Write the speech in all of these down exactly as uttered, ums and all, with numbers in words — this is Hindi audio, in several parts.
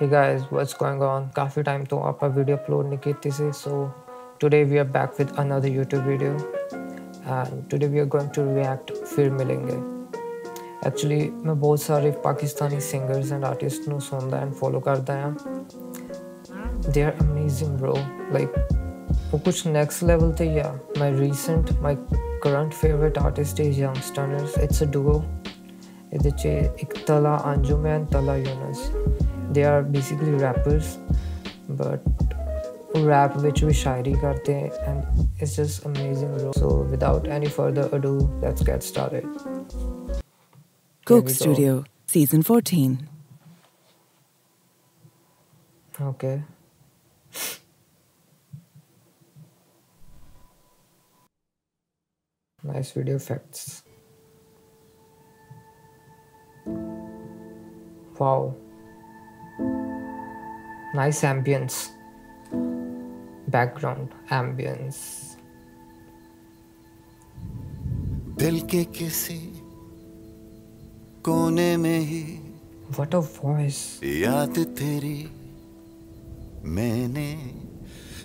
Hey guys, what's going on? काफी time तो आप वीडियो अपलोड नहीं की थी से, so today we are back with another YouTube video, and today we are going to react फिर मिलेंगे. Actually मैं बहुत सारे पाकिस्तानी singers and artists नो सुनता and follow करता हूँ. They are amazing bro, like वो कुछ next level थे या. My recent, my current favorite artist is Young Stunners. It's a duo. इधर चे एक Talha Anjum and Talha Yunus. They are basically rappers, but rap which we shairi karte hain, and it's just amazing bro. So without any further ado, let's get started. Coke Studio, season fourteen. Okay. Nice video effects. Wow. Nice ambience. Background ambience. दिल के किसी कोने में ही. What a voice. याद तेरी मैंने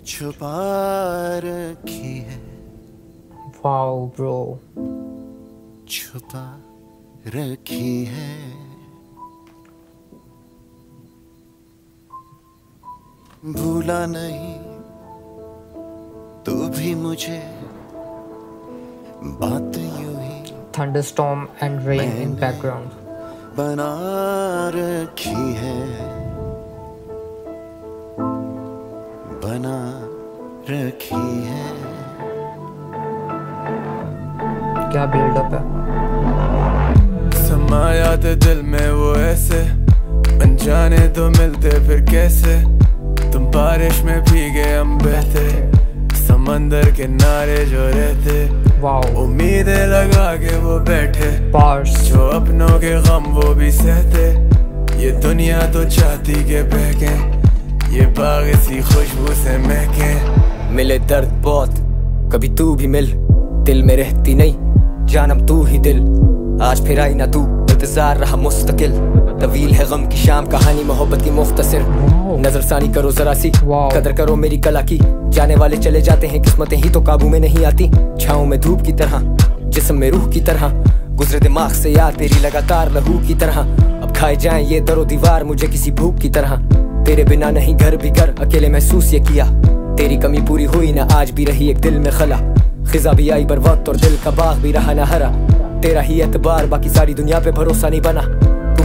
छुपा रखी है. Wow, bro. छुपा रखी है. भूला नहीं तू भी मुझे बात यूं ही. Thunderstorm and rain in background. बना रखी है, बना रखी है. क्या बिल्डअप है. समाया थे दिल में वो ऐसे, अनजाने तो मिलते फिर कैसे. तुम बारिश में भीगे हम बहते, समंदर किनारे जो रहते. वाओ. उम्मीदें लगा के वो बैठे, जो अपनों के गम वो भी सहते. ये दुनिया तो चाहती के बहके, ये बाग सी खुशबू से महके. मिले दर्द बहुत कभी तू भी मिल, दिल में रहती नहीं जानम तू ही दिल. आज फिर आई ना तू, इंतजार रहा मुस्तकिल. तवील है गम की शाम, कहानी मोहब्बत की मुख्तसर. नजर सानी करो जरा सी, कदर करो मेरी कला की. जाने वाले चले जाते हैं, किस्मतें ही तो काबू में नहीं आती. छाओं में धूप की तरह, जिस्म में रूह की तरह. गुजरे दिमाग से याद तेरी लगातार लहू की तरह. अब खाए जाएं ये दरो दीवार मुझे किसी भूख की तरह. तेरे बिना नहीं घर भी घर, अकेले महसूस ये किया. तेरी कमी पूरी हुई ना, आज भी रही एक दिल में खला. खिजा भी आई बर वक्त और दिल का बाग भी रहा ना हरा. तेरा ही एतबार, बाकी सारी दुनिया पे भरोसा नहीं बना. तू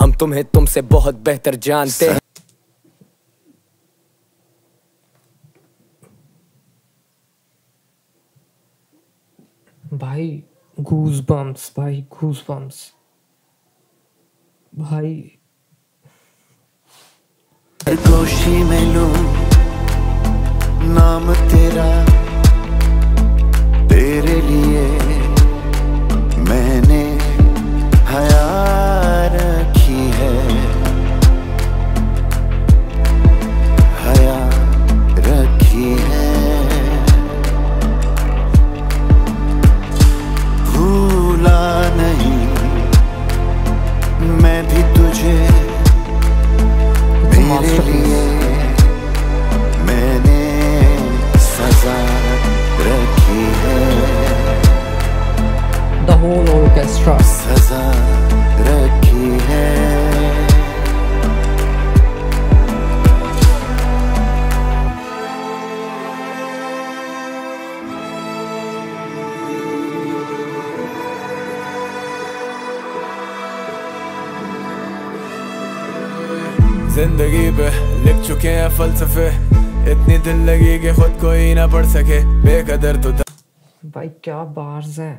हम तुम्हें तुमसे बहुत बेहतर जानते हैं. भाई गूज बम्स, भाई गूज बम्स, भाई गोशी में लूं नाम तेरा. तेरे लिए मैंने हया रखी है, हया रखी है. भूला नहीं मैं भी तुझे, मेरे लिए मैंने सजा रखी है. The whole orchestra. सजा रखी है. जिंदगी पे लिख चुके हैं फलसफे, इतनी दिल लगी कि खुद को ही ना पढ़ सके. बेकदर तो भाई क्या बार्स है.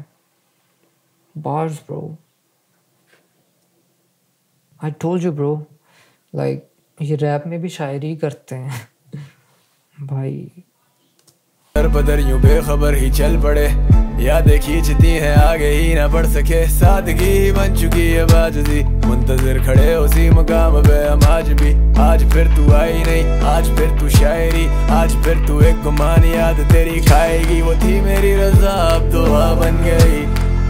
Bars bro, I told you bro, like ये रैप में भी शायरी करते हैं भाई। दर बदर यूं बेखबर ही चल पड़े, यादें खींचती हैं आगे ही ना बढ़ सके, सादगी बन चुकी है बाजी, मुंतजर खड़े उसी मुकाम पे हम आज भी। आज फिर तू आई नहीं, आज फिर तू शायरी, आज फिर तू एक गुमान याद तेरी खाएगी। वो थी मेरी रजा अब दुआ बन गई,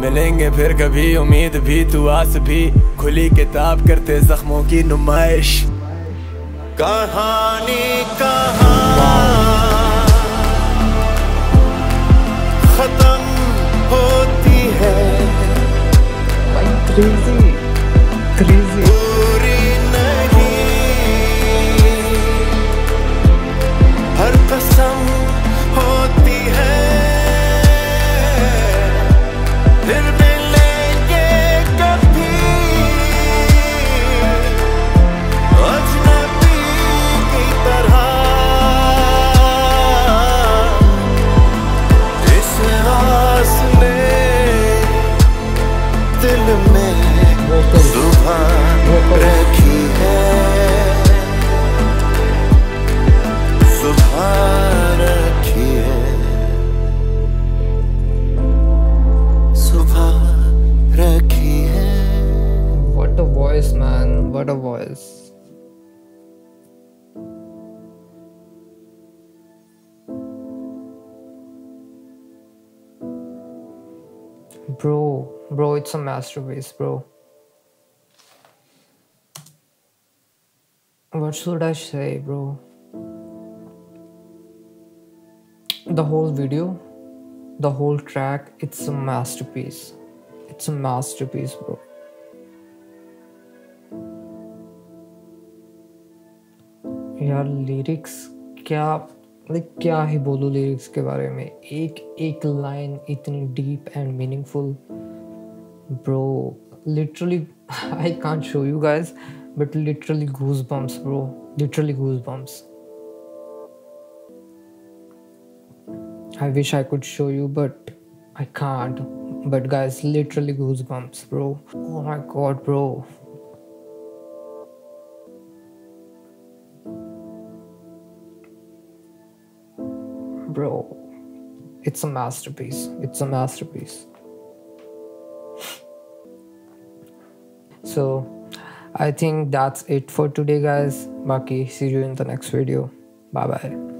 मिलेंगे फिर कभी उम्मीद भी, तू आस भी, खुली किताब करते जख्मों की नुमाइश। कहानी कहाँ खत्म होती है, क्रेजी क्रेजी पूरी नहीं, हर कसम होती है। फिर मिलेंगे कभी रखी है सुबह रखी है, सुबह रखी है। What a voice man, what a voice. Bro, bro, it's a masterpiece, bro. What should I say, bro? The whole video, the whole track, it's a masterpiece. It's a masterpiece, bro. यार lyrics क्या like क्या ही बोलूँ lyrics के बारे में, एक एक line इतनी deep and meaningful, bro. Literally, I can't show you guys. But literally goosebumps, bro. Literally goosebumps. I wish I could show you, but I can't. But guys, literally goosebumps, bro. Oh my god, bro. Bro, it's a masterpiece. It's a masterpiece. So I think that's it for today guys. Baki see you in the next video. Bye bye.